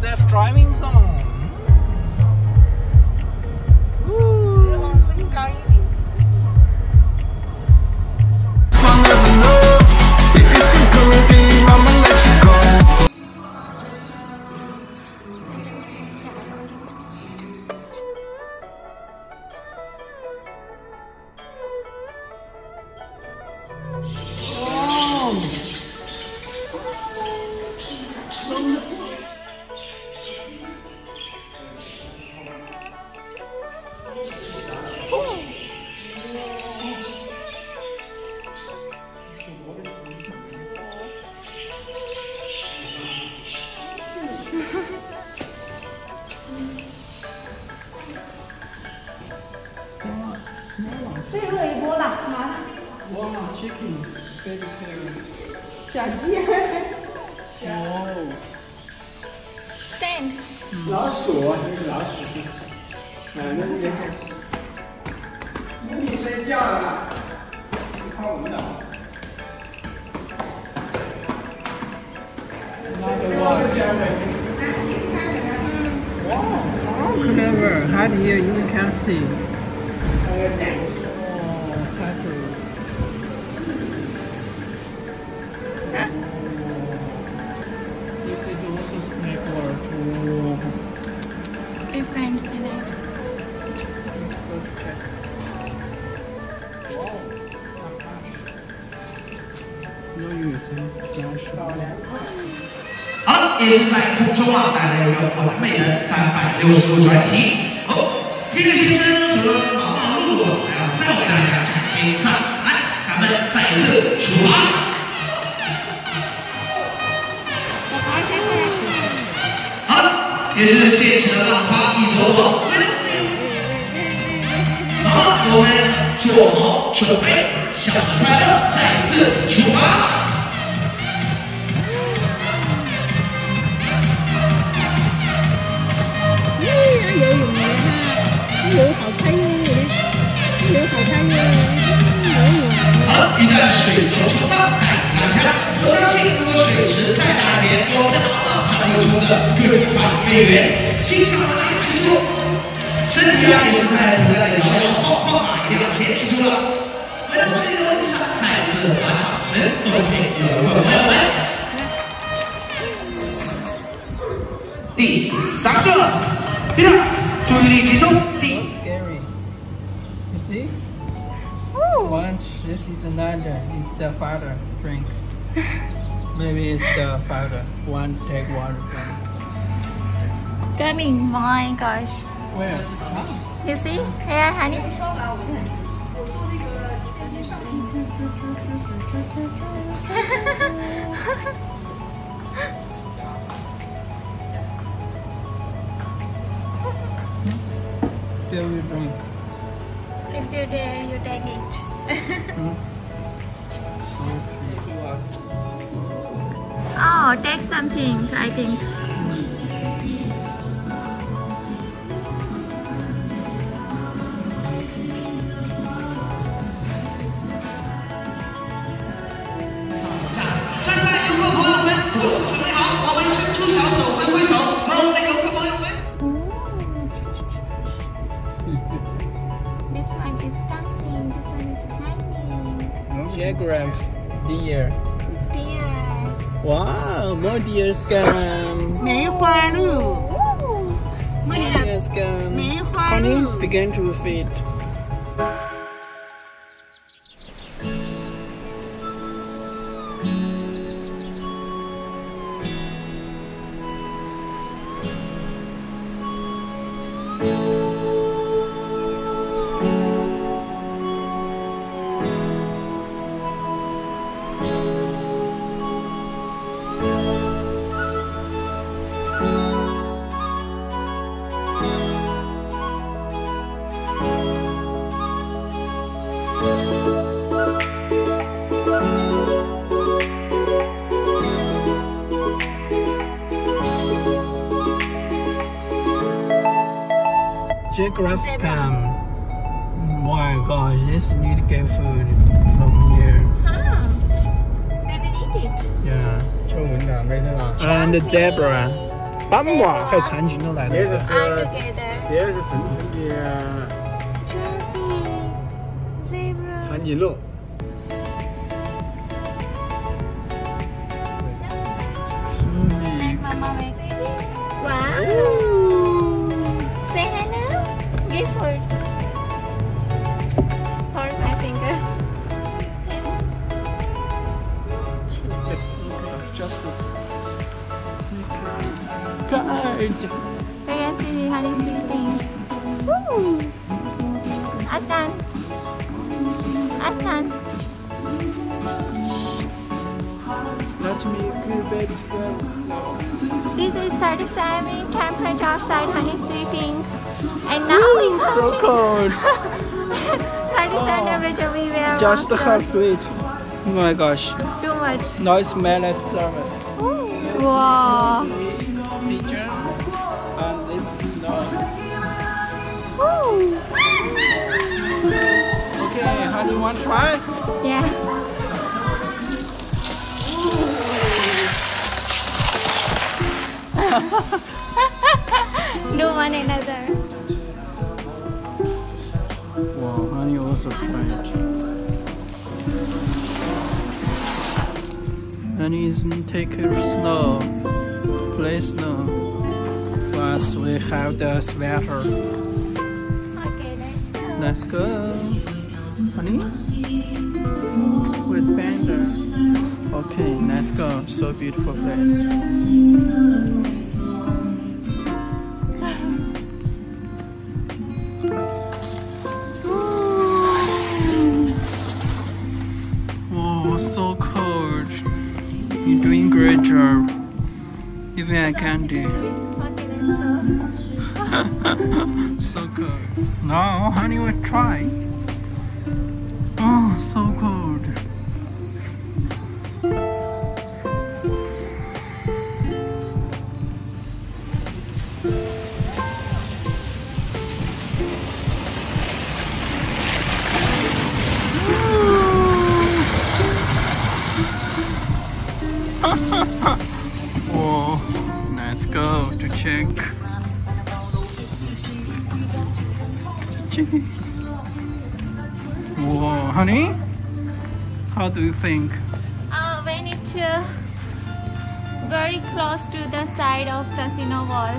Self-driving zone. Wow, chicken, vegetarian. Wow. Stand. 老鼠啊，那个老鼠。奶奶在看。母女睡觉了，你看我们的。Wow, how clever! Hard here, you can't see. Oh, clever. It's also snake or two. Different snake. Go to check. Wow, Akash. No use, huh? 好，也是在空中啊，带来一个完美的360度转体。好，黑人先生和毛毛鹿还要再为大家展现一次。来，咱们再一次出发。 也是建成了花地头网，那么我们做好准备，小时快乐，再次出发。 演员欣赏大家提出，身体啊也是在不断的摇摇晃晃啊，一定要前提出了。为了这个问题上，再次把掌声送给我们朋友们。第三个，别动，注意力集中。第。You see? One, this is another. It's the father drink. Maybe it's the father. One take one. Coming, my gosh. Where? You see? Here, honey. Here we drink. If you dare, you take it. Oh, take something, I think. Jaguars, deer. Deers. Wow, more deers come. 梅花鹿. More deers come. 梅花鹿. Honey began to feed. Jaguars come. My gosh, this need to get food from here. Huh? They will eat it. Yeah. And the zebra. 斑馬係產轉咗嚟嘅。Yes, it's a zebra. 產業路。 Justice. Good. Very silly, how do you think? Woo! Aslan. Aslan. Let me feel very proud. This is 37 temperature outside, honey sleeping. And now it's so cold. 37 temperature we were. Just how sweet. Oh my gosh. Too much. Nice melon salmon. Wow. Pigeon. And this is snow. Ooh. Okay, how do you want to try? Yeah. Do one another. Wow, honey also tried it. Honey is taking snow, play snow. First we have the sweater. Okay, let's go. Honey? With Bender. Okay, let's go. So beautiful place. You're doing great job. Even I can do. So cold. No, honey, we'll try. Oh, so cold. Oh, let's go to check. Whoa, honey, how do you think? We need to very close to the side of casino wall.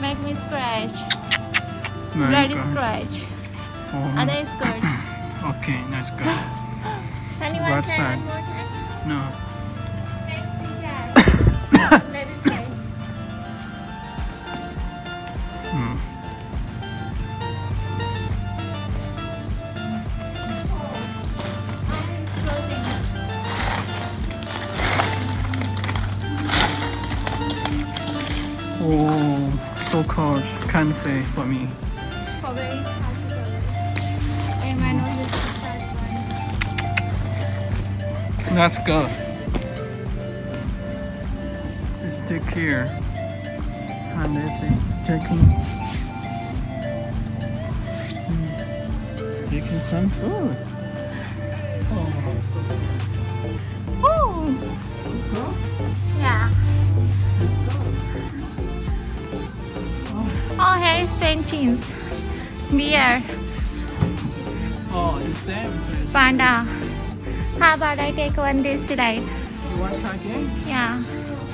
Make me scratch. Bloody scratch. Oh. Other is good. Okay, that's good. Anyone try one more time? No. Oh, so cold. Can't play for me. Probably it's hard to go. And my nose is hard one. Let's go. Let's take care. And this is taking... Taking some food. Oh, so good. Oh! Yeah. Oh, here is paintings, beer. Oh, it's same place. Panda. How about I take one this slide? You want to try again? Yeah.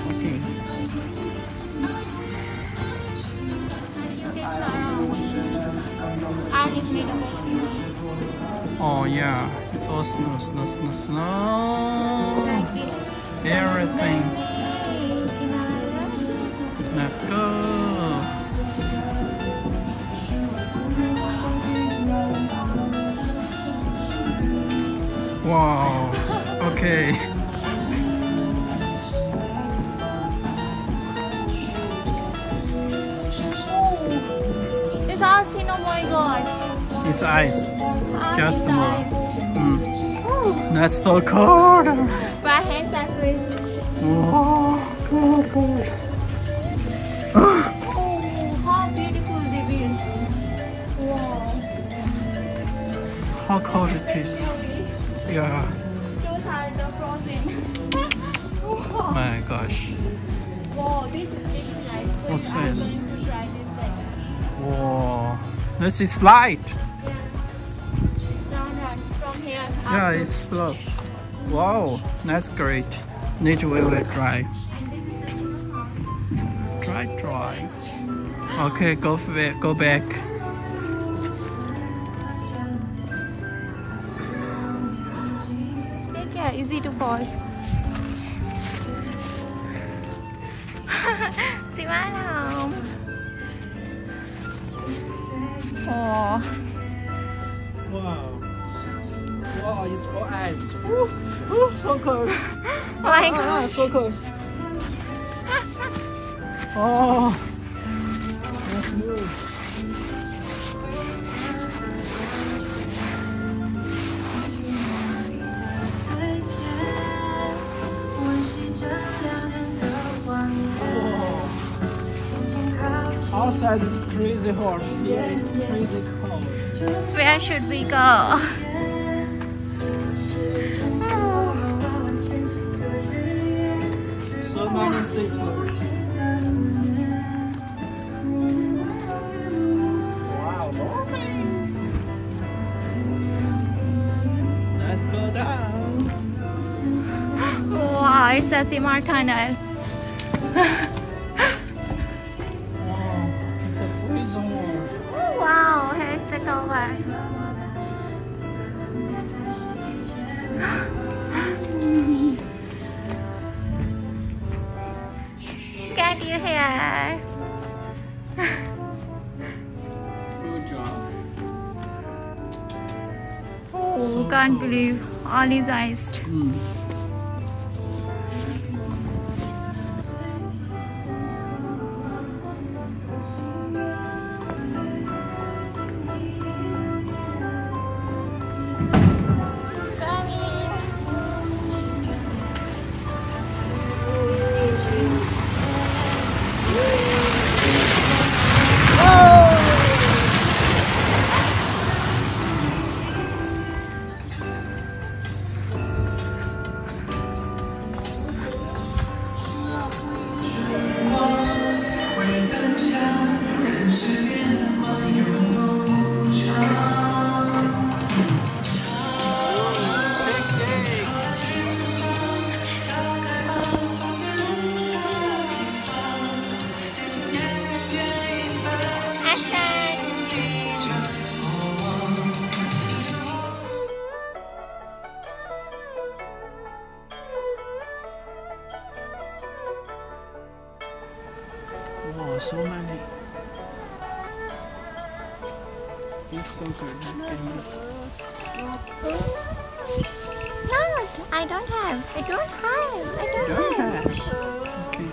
Okay. Oh yeah, it's all snow. Like this. Everything. Let's go. Wow, okay. It's ice, oh my god. It's ice. Just more. That's so cold. My hands are freezing. Oh, cold, cold. Oh, how beautiful the view. Wow. How cold it is. Yeah. Those are the frozen. My gosh. Wow, this is really nice. Prozess. Wow, this is light. From here. Yeah, it's slow. Wow, that's great. Need to really try. Try. Okay, go back. Take care, easy to fall. Simano. Oh. Wow. Wow, it's all ice. Ooh, ooh, so cold. Oh my God, so cold. Oh, that's good. Oh. Outside is crazy hot. Yeah, it's crazy cold. Where should we go? Oh. So many seafood. It's a Simar tunnel. Wow, it's a freezing wall. Oh, wow, here's the tower. Get you here. Good job. Oh, so can't believe all is iced. Oh, so many. It's so good. No, I don't have. I don't have. Okay.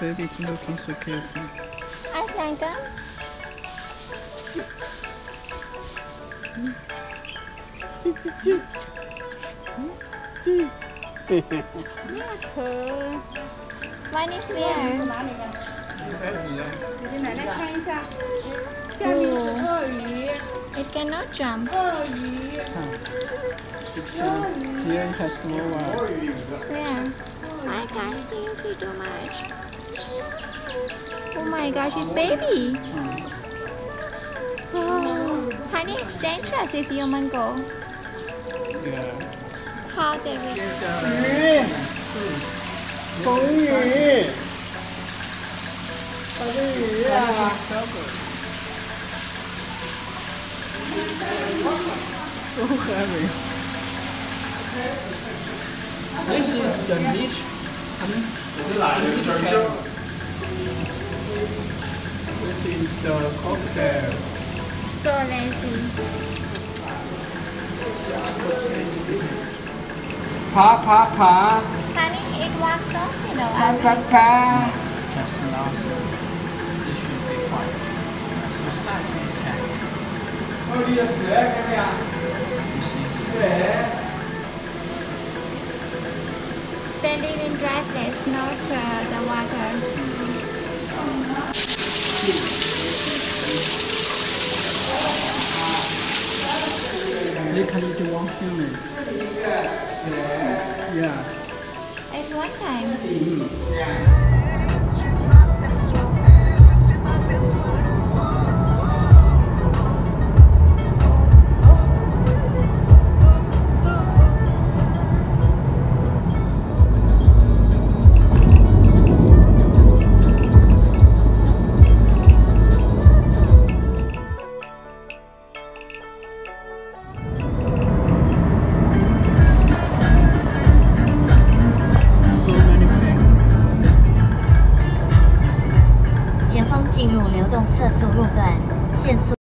Baby's looking so careful. I think Mine is where? It cannot jump. Here it has no one. Yeah. I can't see too much. Oh my gosh, it's baby. Oh. Honey, it's dangerous if human go. Yeah. How they will go. So heavy. This is the beach. This is the cocktail. So lazy. Pa. Honey, it works also, though. Pa. Just now, this should be quiet. So silent. This is standing in dry place, not the water. They can eat one human. Yeah. At what time?